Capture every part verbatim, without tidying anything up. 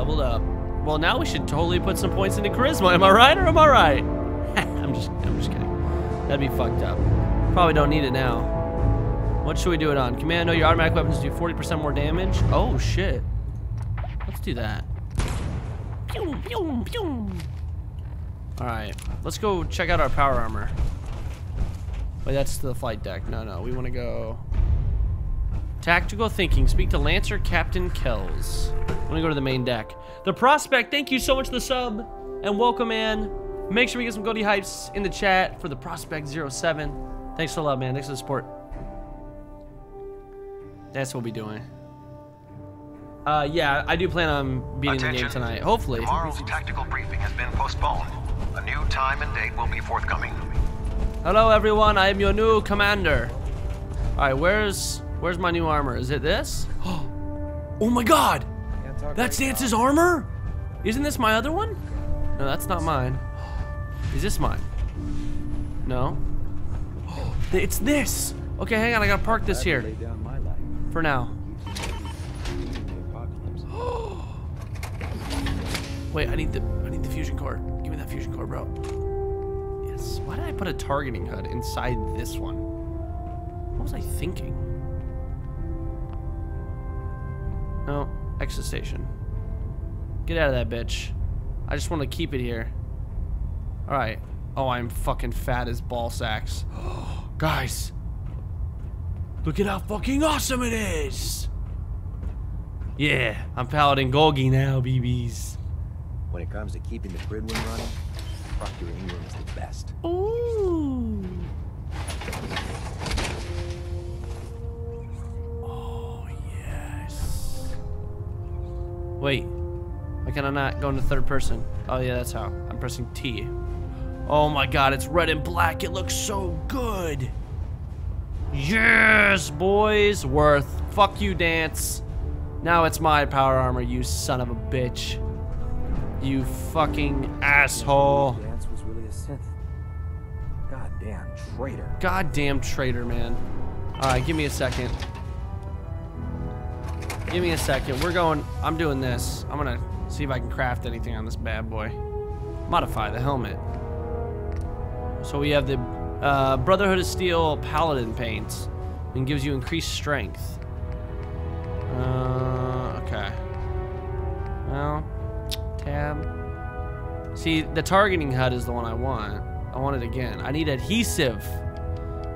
leveled up. Well, now we should totally put some points into charisma. Am I right or am I right? I'm just, I'm just kidding. That'd be fucked up. Probably don't need it now. What should we do it on? Commando, your automatic weapons do forty percent more damage. Oh shit. Let's do that. Pew, pew, pew. All right, let's go check out our power armor. Wait, that's the flight deck. No, no, we want to go... Tactical thinking. Speak to Lancer Captain Kells. I'm going to go to the main deck. The Prospect, thank you so much for the sub. And welcome, man. Make sure we get some Goldie Hypes in the chat for the Prospect zero seven. Thanks for the love, man. Thanks for the support. That's what we'll be doing. Uh, yeah, I do plan on beating Attention. the game tonight. Hopefully. Tomorrow's tactical briefing has been postponed. A new time and date will be forthcoming. Hello everyone, I am your new commander. Alright, where's where's my new armor? Is it this? Oh my god! That's Nance's armor? Isn't this my other one? No, that's not mine. Is this mine? No. It's this! Okay, hang on, I gotta park this here. For now. Wait, I need the I need the fusion core. Give me that fusion core, bro. Why did I put a targeting H U D inside this one? What was I thinking? No, exit station. Get out of that bitch. I just want to keep it here. Alright. Oh, I'm fucking fat as ball sacks. Guys. Look at how fucking awesome it is. Yeah, I'm Paladin Golgi now, B Bs. When it comes to keeping the Prydwen running, Proctor Ingram is the best. Ooh. Oh, yes. Wait. Why can I not go into third person? Oh, yeah, that's how. I'm pressing T. Oh, my God. It's red and black. It looks so good. Yes, boys. Worth. Fuck you, Dance. Now it's my power armor, you son of a bitch. You fucking asshole. Goddamn traitor. Goddamn traitor, man. Alright, give me a second. Give me a second. We're going... I'm doing this. I'm gonna see if I can craft anything on this bad boy. Modify the helmet. So we have the uh, Brotherhood of Steel Paladin paints. And gives you increased strength. Uh, okay. Well... Tab. See, the targeting H U D is the one I want. I want it again. I need adhesive.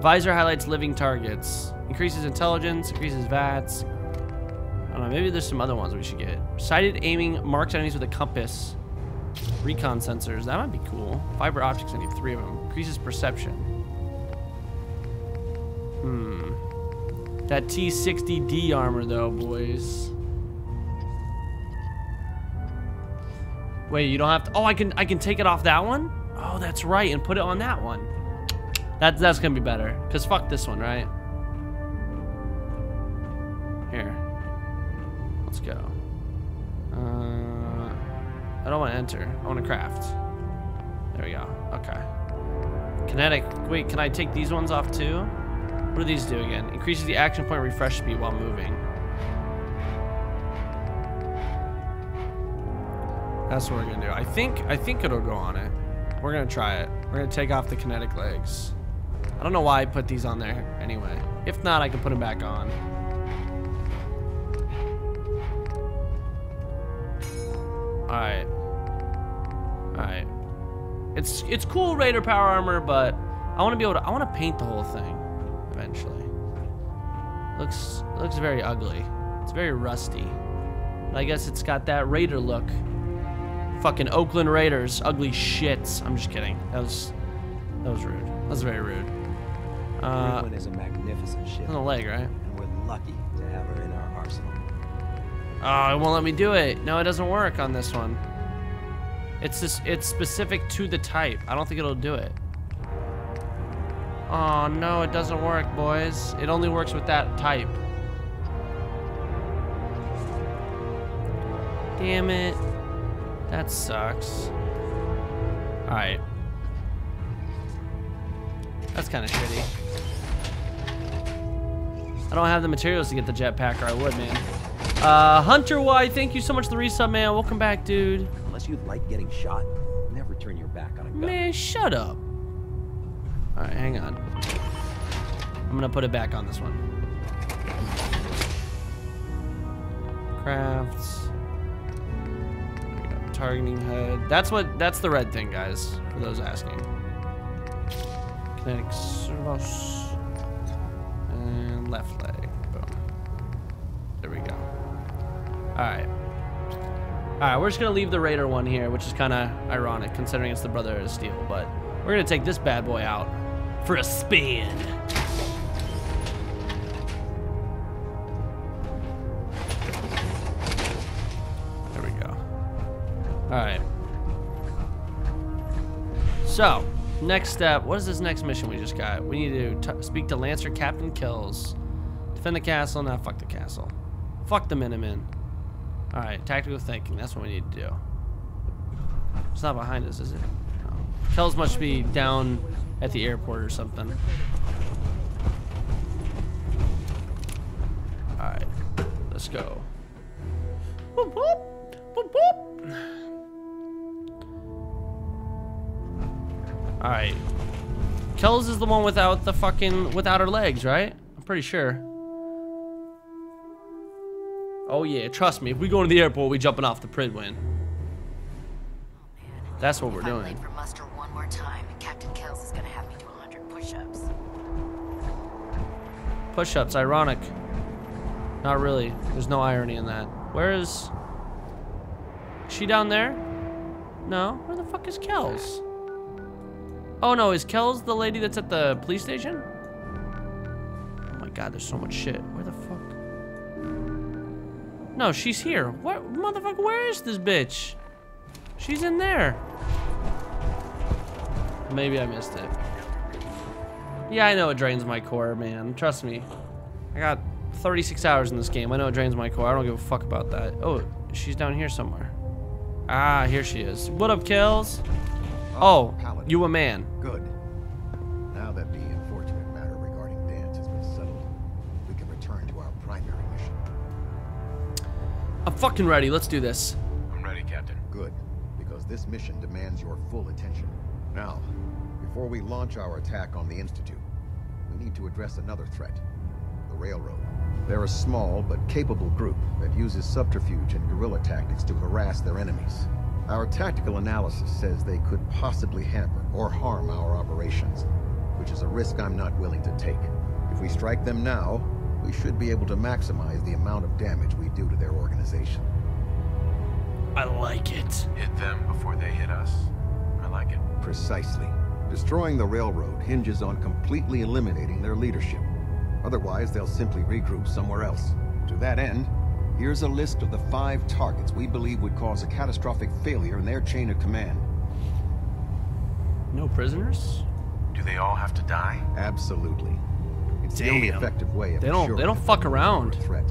Visor highlights living targets. Increases intelligence, increases V A T S. I don't know, maybe there's some other ones we should get. Sighted aiming marks enemies with a compass. Recon sensors, that might be cool. Fiber optics, I need three of them. Increases perception. Hmm. That T sixty D armor though, boys. Wait, you don't have to. Oh, I can I can take it off that one? Oh, that's right, and put it on that one. That, that's gonna be better. Cause fuck this one, right? Here. Let's go. Uh, I don't wanna enter. I wanna craft. There we go. Okay. Kinetic. Wait, can I take these ones off too? What do these do again? Increases the action point refresh speed while moving. That's what we're gonna do. I think I think it'll go on it. We're gonna try it. We're gonna take off the kinetic legs. I don't know why I put these on there anyway. If not, I can put them back on. Alright. Alright. It's it's cool Raider power armor, but I wanna be able to I wanna paint the whole thing eventually. Looks looks very ugly. It's very rusty. But I guess it's got that Raider look. Fucking Oakland Raiders, ugly shits. I'm just kidding. That was, that was rude. That was very rude. Uh, Prydwen is a magnificent ship. On the leg, right? And we're lucky to have her in our arsenal. Oh, it won't let me do it. No, it doesn't work on this one. It's just, it's specific to the type. I don't think it'll do it. Oh no, it doesn't work, boys. It only works with that type. Damn it. That sucks. Alright. That's kind of shitty. I don't have the materials to get the jetpack, or I would, man. Uh, Hunter Y, thank you so much for the resub, man. Welcome back, dude. Unless you like getting shot, never turn your back on a gun. Man, shut up. All right, hang on. I'm gonna put it back on this one. Crafts. Targeting HUD. That's what. That's the red thing, guys. For those asking. Kinetic service. And left leg. Boom. There we go. All right. All right. We're just gonna leave the Raider one here, which is kind of ironic considering it's the Brotherhood of Steel. But we're gonna take this bad boy out for a spin. There we go. All right. So, next step. What is this next mission we just got? We need to t speak to Lancer Captain Kells. Defend the castle. Nah, fuck the castle. Fuck the Minutemen. All right, tactical thinking. That's what we need to do. It's not behind us, is it? No. Kells must be down at the airport or something. All right, let's go. Boop, boop, boop, boop. All right. Kells is the one without the fucking without her legs, right? I'm pretty sure. Oh yeah, trust me. If we go to the airport, we jumping off the Prydwen. Oh, that's what if we're I'm doing. Late for muster one more time, Captain Kells is gonna have me do one hundred push-ups. Push-ups, ironic. Not really. There's no irony in that. Where is? Is she down there? No. Where the fuck is Kells? Oh no, is Kells the lady that's at the police station? Oh my God, there's so much shit. Where the fuck? No, she's here. What, motherfucker, where is this bitch? She's in there. Maybe I missed it. Yeah, I know it drains my core, man. Trust me. I got thirty-six hours in this game. I know it drains my core. I don't give a fuck about that. Oh, she's down here somewhere. Ah, here she is. What up, Kells? Oh, oh you a man. Good. Now that the unfortunate matter regarding dance has been settled, we can return to our primary. I'm fucking ready. Let's do this. I'm ready, Captain. Good, because this mission demands your full attention. Now, before we launch our attack on the Institute, we need to address another threat, the Railroad. They're a small but capable group that uses subterfuge and guerrilla tactics to harass their enemies. Our tactical analysis says they could possibly hamper or harm our operations, which is a risk I'm not willing to take. If we strike them now, we should be able to maximize the amount of damage we do to their organization. I like it. Hit them before they hit us. I like it. Precisely. Destroying the Railroad hinges on completely eliminating their leadership. Otherwise, they'll simply regroup somewhere else. To that end, here's a list of the five targets we believe would cause a catastrophic failure in their chain of command. No prisoners? Do they all have to die? Absolutely. It's Damn. the only effective way of they don't, they don't fuck around. Threat.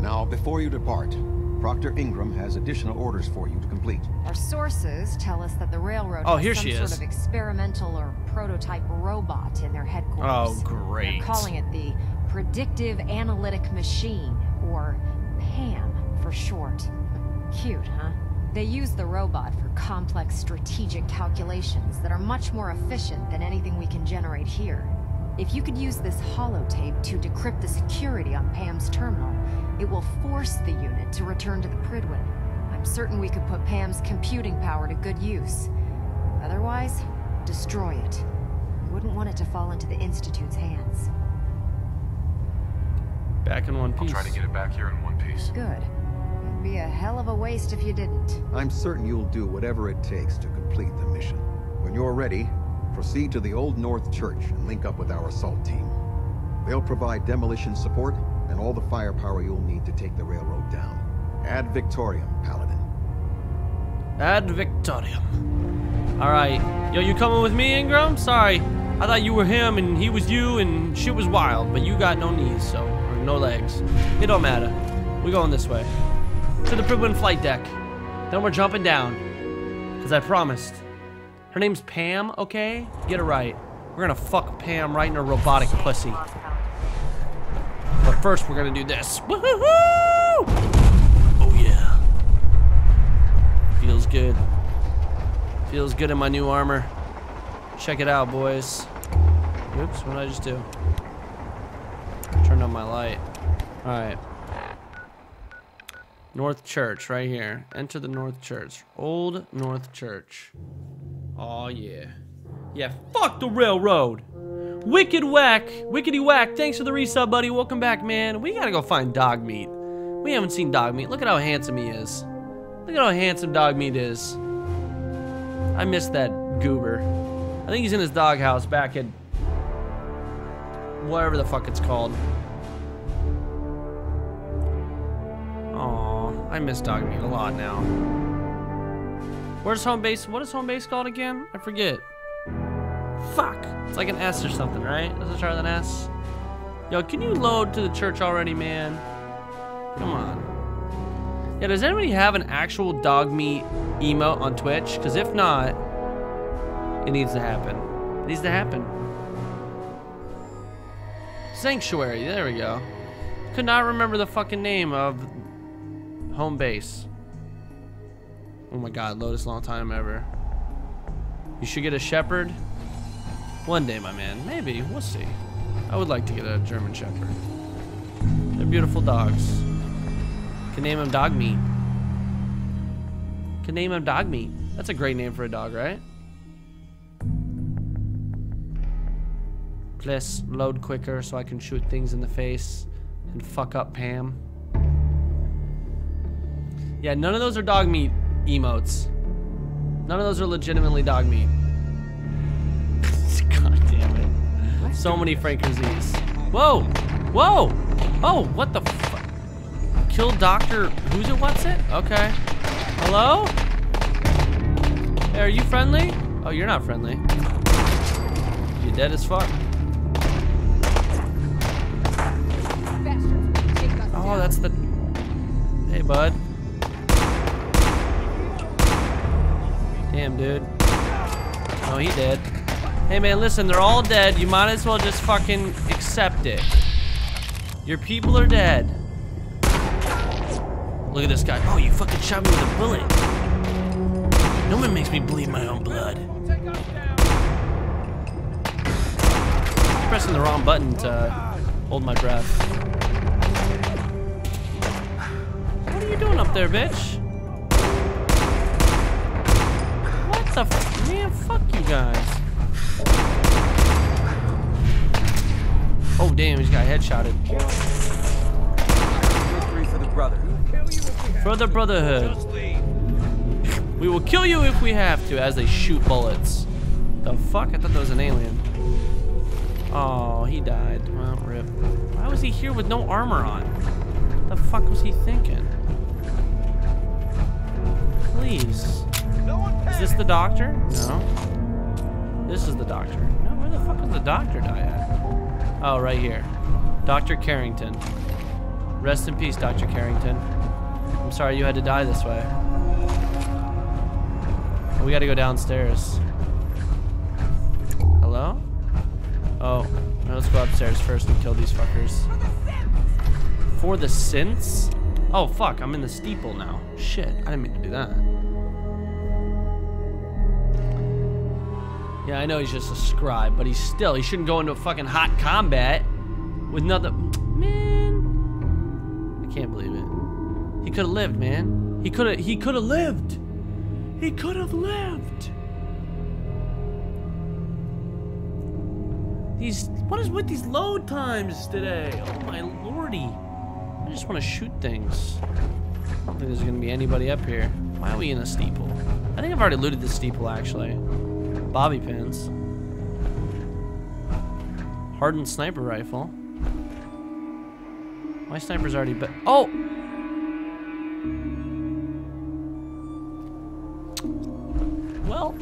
Now, before you depart, Proctor Ingram has additional orders for you to complete. Our sources tell us that the Railroad oh, has here some she sort is. of experimental or prototype robot in their headquarters. Oh, great. They're calling it the Predictive Analytic Machine, or PAM for short. Cute, huh? They use the robot for complex strategic calculations that are much more efficient than anything we can generate here. If you could use this holotape to decrypt the security on Pam's terminal, it will force the unit to return to the Prydwen. I'm certain we could put Pam's computing power to good use. Otherwise, destroy it. We wouldn't want it to fall into the Institute's hands. Back in one piece. I'll try to get it back here in one piece. Good. It'd be a hell of a waste if you didn't. I'm certain you'll do whatever it takes to complete the mission. When you're ready, proceed to the Old North Church and link up with our assault team. They'll provide demolition support and all the firepower you'll need to take the Railroad down. Ad Victoriam, Paladin. Ad Victoriam. All right. Yo, you coming with me, Ingram? Sorry. I thought you were him and he was you and shit was wild, but you got no knees, so, or no legs. It don't matter. We're going this way. To the Prydwen flight deck. Then we're jumping down. Because I promised. Her name's Pam, okay? Get it right. We're gonna fuck Pam right in her robotic pussy. But first, we're gonna do this. Woo-hoo-hoo! good in my new armor. Check it out, boys. Oops, what did I just do? Turned on my light. Alright. North Church, right here. Enter the North Church. Old North Church. Aw, yeah. Yeah, fuck the railroad! Wicked Whack! Wickety Whack, thanks for the resub, buddy. Welcome back, man. We gotta go find Dogmeat. We haven't seen Dogmeat. Look at how handsome he is. Look at how handsome Dogmeat is. I miss that goober. I think he's in his doghouse back at whatever the fuck it's called. Aww, I miss Dogmeat a lot now. Where's home base? What is home base called again? I forget. Fuck! It's like an S or something, right? Does it start with an S? Yo, can you load to the church already, man? Come on. Yeah, does anybody have an actual Dogmeat emote on Twitch? Because if not, it needs to happen. It needs to happen. Sanctuary, there we go. Could not remember the fucking name of home base. Oh my god, Lotus, long time ever. You should get a shepherd. One day, my man. Maybe, we'll see. I would like to get a German shepherd. They're beautiful dogs. Can name him Dogmeat. Can name him Dogmeat. That's a great name for a dog, right? Please load quicker so I can shoot things in the face and fuck up Pam. Yeah, none of those are Dogmeat emotes. None of those are legitimately Dogmeat. God damn it. So many Frankersies. Whoa! Whoa! Oh, what the fuck? Kill Doctor Who's It What's It? Okay. Hello? Hey, are you friendly? Oh, you're not friendly. You're dead as fuck. Oh, that's the... Hey, bud. Damn, dude. Oh, he dead. Hey, man, listen, they're all dead. You might as well just fucking accept it. Your people are dead. Look at this guy. Oh, you fucking shot me with a bullet. No one makes me bleed my own blood. I'm pressing the wrong button to hold my breath. What are you doing up there, bitch? What the f- man, fuck you guys. Oh damn, he's got headshotted. For the brotherhood. For the brotherhood. We will kill you if we have to, as they shoot bullets. The fuck? I thought that was an alien. Oh, he died. Well, rip. Why was he here with no armor on? The fuck was he thinking? Please. Is this the doctor? No. This is the doctor. No, where the fuck is the doctor die at? Oh, right here. Doctor Carrington. Rest in peace, Doctor Carrington. I'm sorry you had to die this way. We gotta go downstairs. Hello? Oh, no, let's go upstairs first and kill these fuckers. For the synths? Oh fuck, I'm in the steeple now. Shit, I didn't mean to do that. Yeah, I know he's just a scribe, but he's still, he shouldn't go into a fucking hot combat with nothing. Man, I can't believe it. He could have lived, man. He could have, he could have lived. He could have lived. These, what is with these load times today? Oh my lordy. I just want to shoot things. I don't think there's gonna be anybody up here. Why are we in a steeple? I think I've already looted the steeple, actually. Bobby pins. Hardened sniper rifle. My sniper's already be- Oh! Well,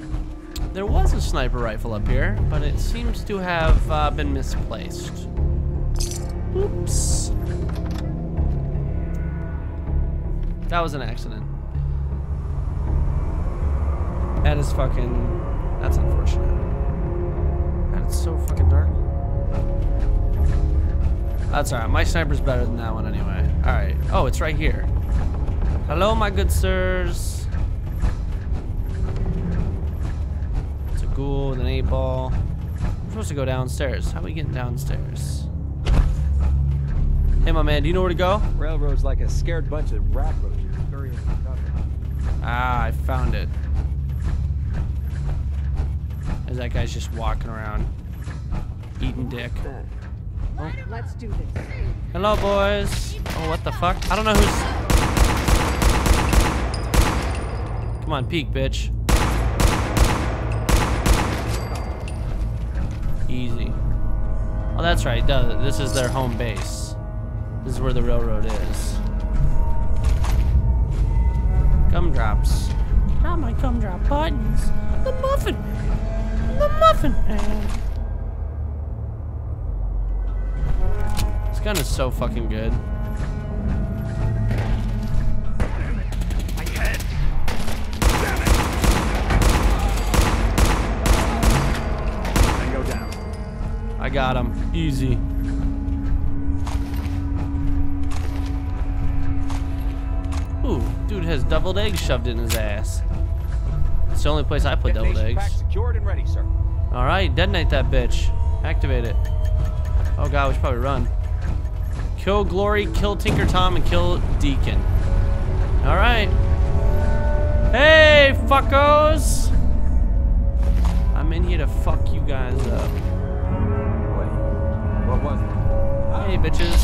there was a sniper rifle up here, but it seems to have uh, been misplaced. Oops. That was an accident. That is fucking... That's unfortunate. God, it's so fucking dark. That's alright. My sniper's better than that one anyway. Alright. Oh, it's right here. Hello, my good sirs. ghoul with an eight ball. We're supposed to go downstairs. How are we getting downstairs? Hey, my man, do you know where to go? Railroad's like a scared bunch of rat roaches. Ah, I found it. As that guy's just walking around, eating dick. Oh. Let's do this. Hello, boys. Oh, what the fuck? I don't know who's. Come on, peek, bitch. Easy. Oh, that's right. This is their home base. This is where the railroad is. Gumdrops. Not my gumdrop buttons. The muffin. The muffin man. This gun is so fucking good. Damn it. My head. Damn it. I go down. I got him. Easy. Ooh, dude has deviled eggs shoved in his ass. It's the only place I put deviled eggs. Secured and ready, sir. All right, detonate that bitch. Activate it. Oh god, we should probably run. Kill Glory, kill Tinker Tom, and kill Deacon. All right. Hey, fuckos! I'm in here to fuck you guys up. Wait, what was it? Hey, bitches.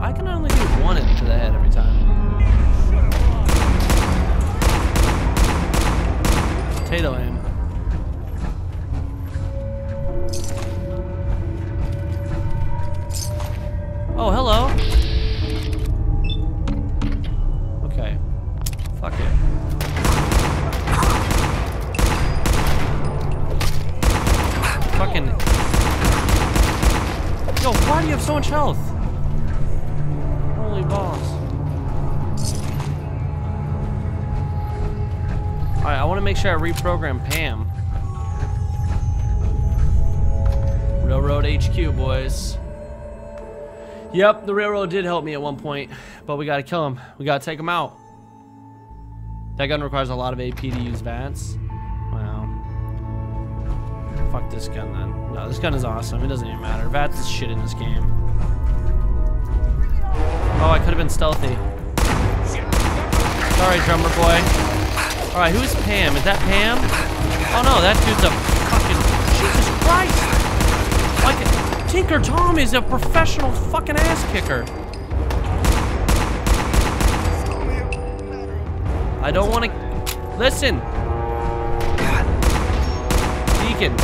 I can only do one hit to the head every time. Potato aim. Oh, hello. Okay. Fuck it. Fucking. Yo, why do you have so much health? Balls. Alright, I want to make sure I reprogram Pam. Railroad H Q, boys. Yep, the railroad did help me at one point, but we gotta kill him. We gotta take him out. That gun requires a lot of A P to use V A T S. Wow. Fuck this gun then. No, this gun is awesome. It doesn't even matter. V A T S is shit in this game. Oh, I could have been stealthy. Sorry, drummer boy. All right, who's Pam? Is that Pam? Oh no, that dude's a fucking Jesus Christ! Like Tinker Tom is a professional fucking ass kicker. I don't want to listen. Deacon,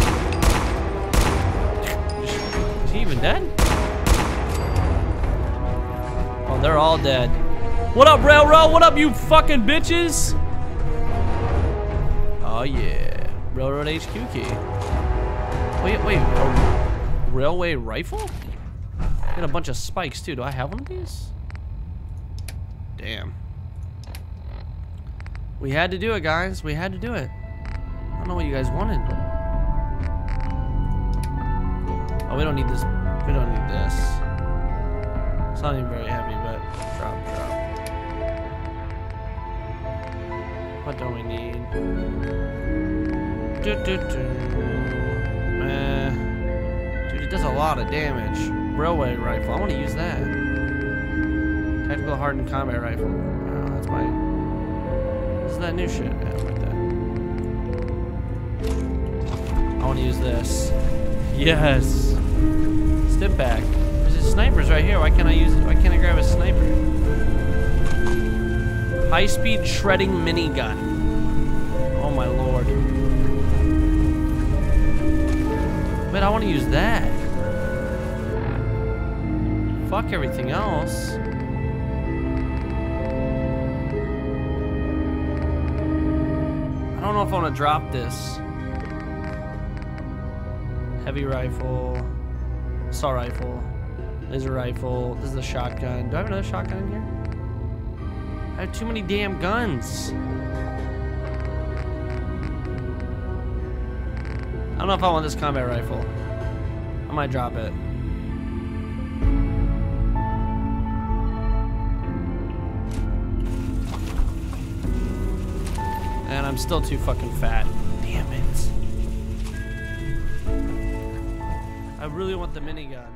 is he even dead? They're all dead. What up, Railroad? What up, you fucking bitches? Oh, yeah. Railroad H Q key. Wait, wait. A railway rifle? Got a bunch of spikes, too. Do I have one of these? Damn. We had to do it, guys. We had to do it. I don't know what you guys wanted. Oh, we don't need this. We don't need this. It's not even very heavy. Drop, drop. What do we need? Do, do, do. Uh, dude, it does a lot of damage. Railway rifle. I want to use that. Tactical hardened combat rifle. Oh, that's my. This is that new shit. Yeah, I like that. I want to use this. Yes. Step back. Snipers right here. Why can't I use it? Why can't I grab a sniper? High-speed shredding minigun. Oh my lord. But I want to use that. Fuck everything else. I don't know if I want to drop this. Heavy rifle. Assault rifle. Laser rifle. This is a shotgun. Do I have another shotgun in here? I have too many damn guns. I don't know if I want this combat rifle. I might drop it. And I'm still too fucking fat. Damn it. I really want the minigun.